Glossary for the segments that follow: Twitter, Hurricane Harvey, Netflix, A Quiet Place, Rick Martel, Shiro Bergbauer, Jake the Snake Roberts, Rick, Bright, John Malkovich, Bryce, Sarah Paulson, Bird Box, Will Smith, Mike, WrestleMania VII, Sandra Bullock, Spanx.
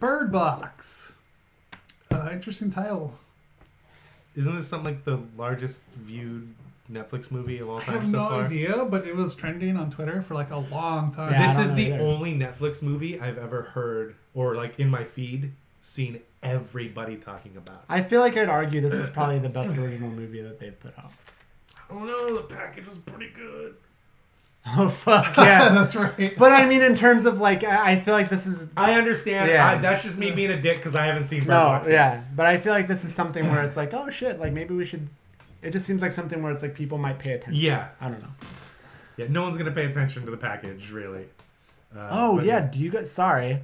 Bird Box. Interesting title. Isn't this something like the largest viewed Netflix movie of all time so far? I have no idea, but it was trending on Twitter for like a long time. Yeah, this is the only Netflix movie I've ever heard, or like in my feed, seen everybody talking about. I feel like I'd argue this is probably the best original movie that they've put out. I don't know, the package was pretty good. Oh, fuck, yeah. That's right. But I mean, in terms of, like, I feel like this is... I understand. Yeah. That's just me being a dick because I haven't seen Bird Box. Yeah, but I feel like this is something where it's like, oh, shit, like, maybe we should... It just seems like something where it's like people might pay attention. Yeah. I don't know. Yeah, no one's going to pay attention to the package, really. Oh, yeah, do you guys... Sorry.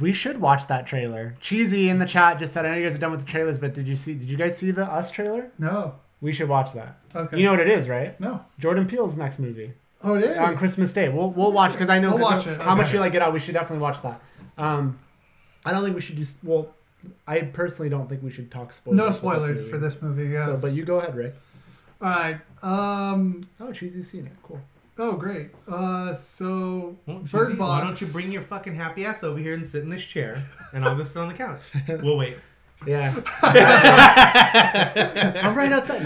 We should watch that trailer. Cheesy in the chat just said, I know you guys are done with the trailers, but did you guys see the Us trailer? No. We should watch that. Okay. You know what it is, right? No. Jordan Peele's next movie. Oh, it is? On Christmas Day. We'll watch it because I know how much you like it out. We should definitely watch that. I don't think we should do... Well, I personally don't think we should talk spoilers. No spoilers for this movie, yeah. So, but you go ahead, Rick. All right. Oh, Cheesy's seen it. Cool. Oh, great. So, Bird Box. Why don't you bring your fucking happy ass over here and sit in this chair, and I'll go sit on the couch. We'll wait. Yeah. I'm right outside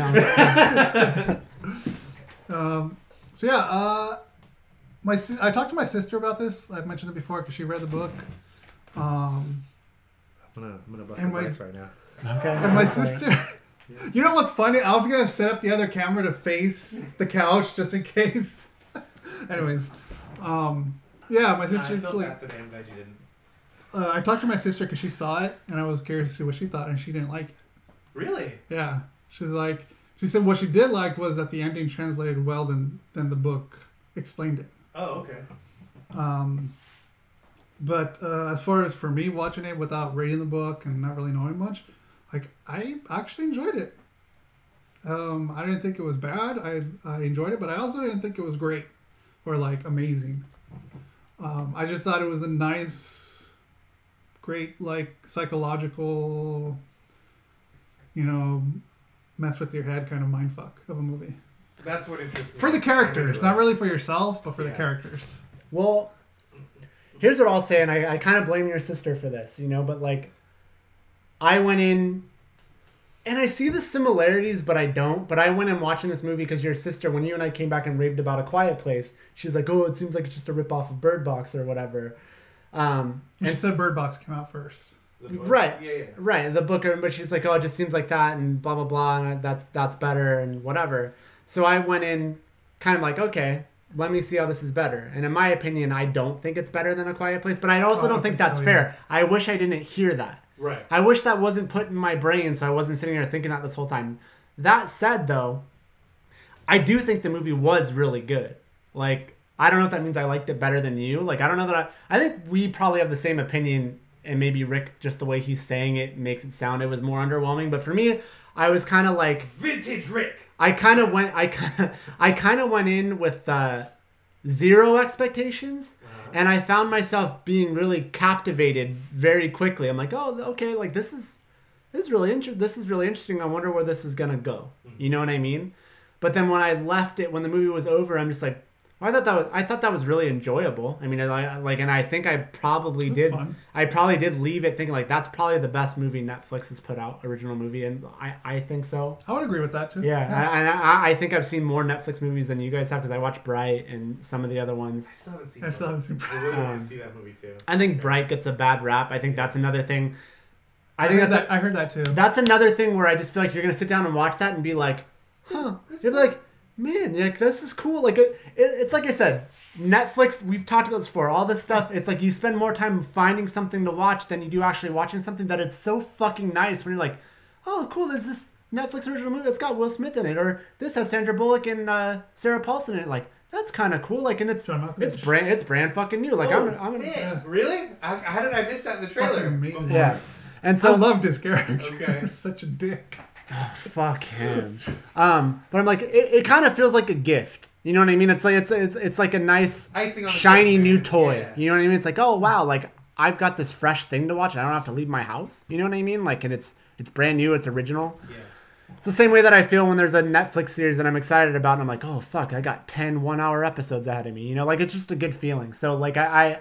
now. So yeah, I talked to my sister about this. I've mentioned it before because she read the book. I'm gonna bust my ass right now. Okay. And my sister, you know what's funny? I was gonna set up the other camera to face the couch just in case. Anyways, yeah, my sister. No, I feel like, today. I'm glad you didn't. I talked to my sister because she saw it, and I was curious to see what she thought, and she didn't like it. Really? Yeah. She's like. She said what she did like was that the ending translated well than the book explained it. Oh, okay. But as far as for me watching it without reading the book and not really knowing much, like I actually enjoyed it. I didn't think it was bad. I enjoyed it, but I also didn't think it was great or like amazing. I just thought it was a nice, great like psychological, you know. Mess with your head kind of mindfuck of a movie. That's what interests me. For the characters. Not really for yourself, but for the characters. Well, here's what I'll say, and I kind of blame your sister for this, you know, but like, I went in, and I see the similarities, but I don't, but I went in watching this movie because your sister, when you and I came back and raved about A Quiet Place, she's like, oh, it seems like it's just a ripoff of Bird Box or whatever. She said Bird Box came out first. Right, right. The book, but she's like, oh, it just seems like that, and blah blah blah, and that's better, and whatever. So I went in, kind of like, okay, let me see how this is better. And in my opinion, I don't think it's better than A Quiet Place, but I also don't think that's fair. I wish I didn't hear that. Right. I wish that wasn't put in my brain, so I wasn't sitting there thinking that this whole time. That said, though, I do think the movie was really good. Like, I don't know if that means I liked it better than you. Like, I don't know that I think we probably have the same opinion. And maybe Rick, just the way he's saying it, makes it sound it was more underwhelming. But for me, I was kind of like vintage Rick. I kind of went in with zero expectations, and I found myself being really captivated very quickly. I'm like, oh, okay, like this is really interesting. I wonder where this is gonna go. You know what I mean? But then when I left it, when the movie was over, I'm just like. I thought that was really enjoyable. I mean, I think I probably did. Fun. I probably did leave it thinking like that's probably the best movie Netflix has put out, original movie, and I think so. I would agree with that too. Yeah, yeah. I think I've seen more Netflix movies than you guys have because I watched Bright and some of the other ones. I still haven't seen Bright. I really want to see that movie too. I think Bright gets a bad rap. I think that's another thing. I heard that too. That's another thing where I just feel like you're gonna sit down and watch that and be like, huh? You're like. Man, like this is cool. Like it's like I said, Netflix. We've talked about this before. All this stuff. It's like you spend more time finding something to watch than you do actually watching something. That it's so fucking nice when you're like, oh, cool. There's this Netflix original movie that's got Will Smith in it, or this has Sandra Bullock and Sarah Paulson in it. Like that's kind of cool. Like and it's brand fucking new. Like oh, I'm really? How did I miss that in the trailer? Yeah, and so I loved his character. Okay, such a dick. Oh, fuck him. But I'm like, it kind of feels like a gift. You know what I mean? It's like it's like a nice, shiny new toy. Yeah. You know what I mean? It's like, oh wow, like I've got this fresh thing to watch. And I don't have to leave my house. You know what I mean? Like, and it's brand new. It's original. Yeah. It's the same way that I feel when there's a Netflix series that I'm excited about, and I'm like, oh fuck, I got 10 one-hour episodes ahead of me. You know, like it's just a good feeling. So like I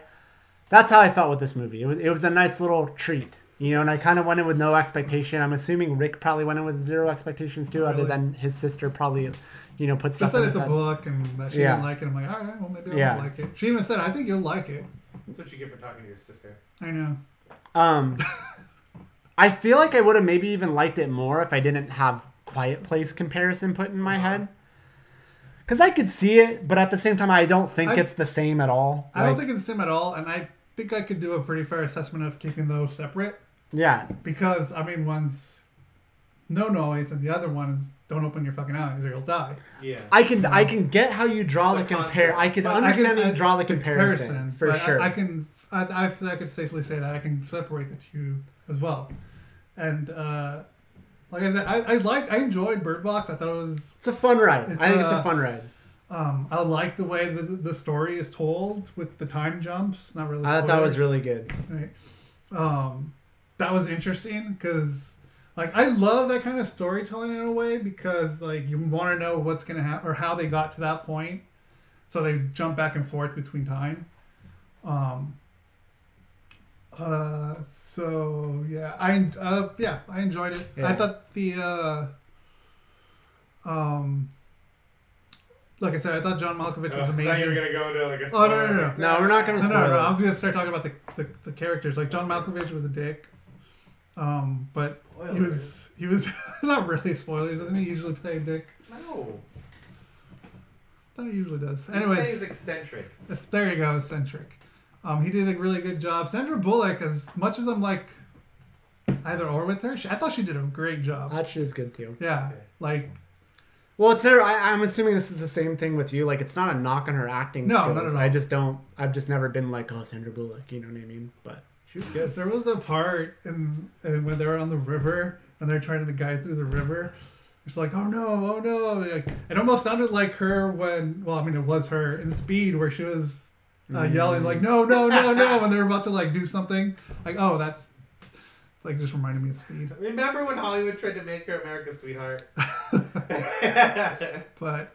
That's how I felt with this movie. It was a nice little treat, you know, and I kind of went in with no expectation. I'm assuming Rick probably went in with zero expectations too, really? Other than his sister probably, you know, put stuff in. She said it's a book and that she didn't like it. I'm like, all right, well, maybe I won't like it. She even said, I think you'll like it. That's what you get for talking to your sister. I know. I feel like I would have maybe even liked it more if I didn't have Quiet Place comparison put in my head. Because I could see it, but at the same time, I don't think it's the same at all. I don't think it's the same at all, and I think I could do a pretty fair assessment of keeping those separate. Yeah. Because, I mean, one's no noise, and the other one is don't open your fucking eyes or you'll die. Yeah. I can get how you draw the compare. I can understand how you draw the comparison for sure. I could safely say that I can separate the two as well. And, like I said, I enjoyed Bird Box. I thought it was... It's a fun ride. I think it's a fun ride. I like the way the story is told with the time jumps. Not really spoilers. I thought it was really good. Right. That was interesting because, like, I love that kind of storytelling in a way because, like, you want to know what's going to happen or how they got to that point. So they jump back and forth between time. So yeah, I enjoyed it. Yeah. I thought like I said, I thought John Malkovich was amazing. I thought you were gonna go into like a spoiler. Oh no, we're not gonna spoil. No, I was gonna start talking about the characters. Like John Malkovich was a dick, but spoilers. he was not really spoilers. Doesn't he usually play a dick? No. I thought he usually does. Anyways, he's eccentric. There you go, eccentric. He did a really good job. Sandra Bullock, as much as I'm like either or with her, I thought she did a great job. I thought she was good too. Yeah, okay. Like, well, it's never. I'm assuming this is the same thing with you. Like, it's not a knock on her acting skills. No, no, no. I've just never been like, oh, Sandra Bullock. You know what I mean? But she was good. There was a part in when they were on the river and they're trying to guide through the river. It's like, oh no, oh no. Like, it almost sounded like her when. Well, I mean, it was her in Speed where she was. Yelling like no no no no when they're about to like do something like oh that's it's like just reminded me of Speed. Remember when Hollywood tried to make her America's sweetheart? But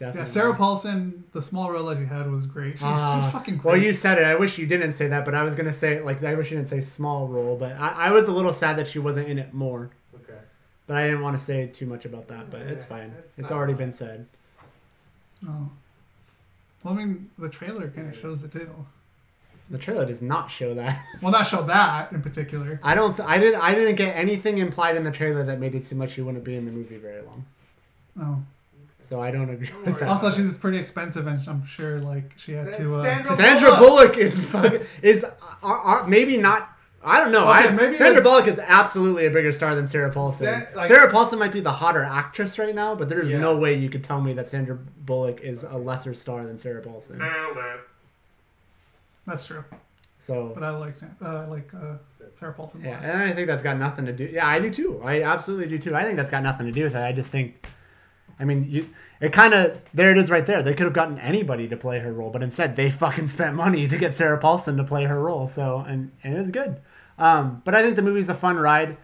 yeah, Sarah Paulson, the small role that you had was great. She's fucking great. Well, you said it. I wish you didn't say that, but I was gonna say like I wish you didn't say small role, but I was a little sad that she wasn't in it more. Okay. But I didn't want to say too much about that, but it's fine. It's already been said. Oh. Well, I mean, the trailer kind of shows it too. The trailer does not show that. Well, not show that in particular. I don't. I didn't get anything implied in the trailer that made it seem like she wouldn't be in the movie very long. Oh. So I don't agree with that. Also, she's pretty expensive, and I'm sure like she had to. Sandra Bullock is maybe not. I don't know. Okay, Sandra Bullock is absolutely a bigger star than Sarah Paulson. Sarah Paulson might be the hotter actress right now, but there's no way you could tell me that Sandra Bullock is a lesser star than Sarah Paulson. That's true. So, but I like Sarah Paulson. Yeah, and I think that's got nothing to do. Yeah, I do too. I absolutely do too. I think that's got nothing to do with it. I just think, I mean, it kind of there it is right there. They could have gotten anybody to play her role, but instead they fucking spent money to get Sarah Paulson to play her role. So and it was good. But I think the movie's a fun ride.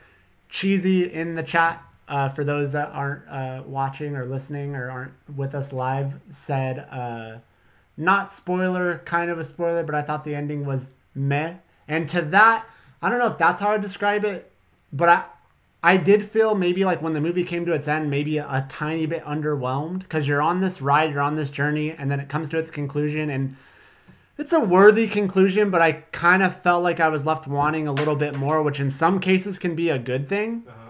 Cheesy in the chat, for those that aren't watching or listening or aren't with us live, said not spoiler, kind of a spoiler, but I thought the ending was meh. And to that, I don't know if that's how I describe it, but I did feel maybe like when the movie came to its end, maybe a tiny bit underwhelmed because you're on this ride, you're on this journey, and then it comes to its conclusion and... It's a worthy conclusion, but I kind of felt like I was left wanting a little bit more, which in some cases can be a good thing. Uh-huh.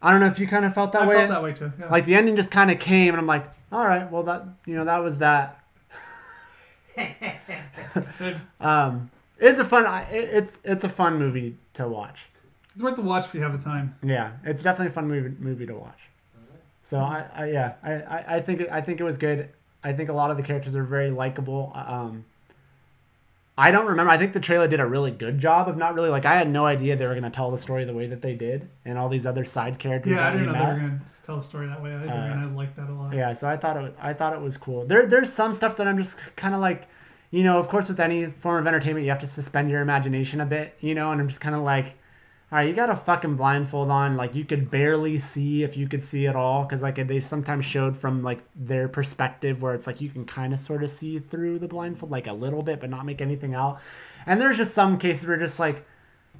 I don't know if you kind of felt that way. I felt that way too. Yeah. Like the ending just kind of came, and I'm like, all right, well that that was that. It's a fun movie to watch. It's worth the watch if you have the time. Yeah, it's definitely a fun movie to watch. Right. So I think it was good. I think a lot of the characters are very likable. I don't remember. I think the trailer did a really good job of not really like I had no idea they were going to tell the story the way that they did, and all these other side characters. Yeah, I didn't know they were going to tell the story that way. I think I liked that a lot. Yeah, so I thought it was cool. There's some stuff that I'm just kind of like, of course with any form of entertainment you have to suspend your imagination a bit, and I'm just kind of like, Alright, you got a fucking blindfold on. Like, you could barely see if you could see at all. Because, like, they sometimes showed from, like, their perspective where it's, like, you can kind of sort of see through the blindfold, like, a little bit, but not make anything out. And there's just some cases where just, like,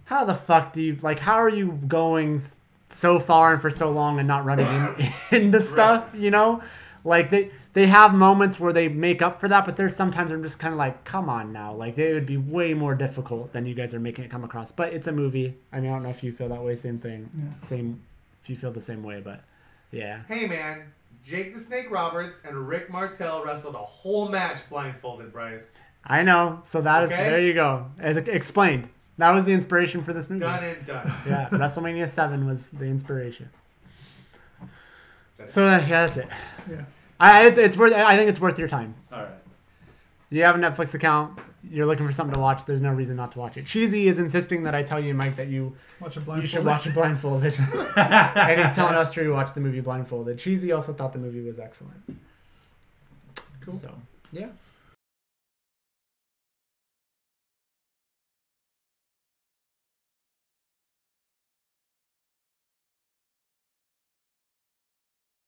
how the fuck do you, like, how are you going so far and for so long and not running into stuff, you know? Like, they have moments where they make up for that, but there's sometimes I'm just kind of like, come on now. Like, it would be way more difficult than you guys are making it come across. But it's a movie. I mean, I don't know if you feel that way. Same thing. Yeah. Same, if you feel the same way, but yeah. Hey, man. Jake the Snake Roberts and Rick Martel wrestled a whole match blindfolded, Bryce. I know. So that is, there you go. As explained. That was the inspiration for this movie. Done and done. Yeah. WrestleMania VII was the inspiration. So yeah, that's it. Yeah. It's worth. I think it's worth your time. All right. You have a Netflix account. You're looking for something to watch. There's no reason not to watch it. Cheesy is insisting that I tell you, Mike, that you should watch it blindfolded. And he's telling us to watch the movie blindfolded. Cheesy also thought the movie was excellent. Cool. So yeah.